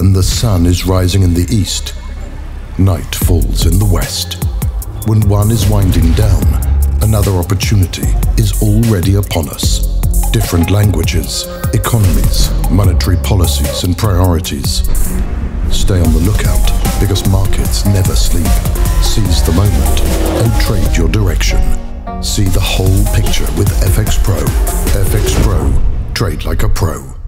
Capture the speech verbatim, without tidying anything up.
When the sun is rising in the east, night falls in the west. When one is winding down, another opportunity is already upon us. Different languages, economies, monetary policies and priorities. Stay on the lookout because markets never sleep. Seize the moment and trade your direction. See the whole picture with F X Pro. F X Pro. Trade like a pro.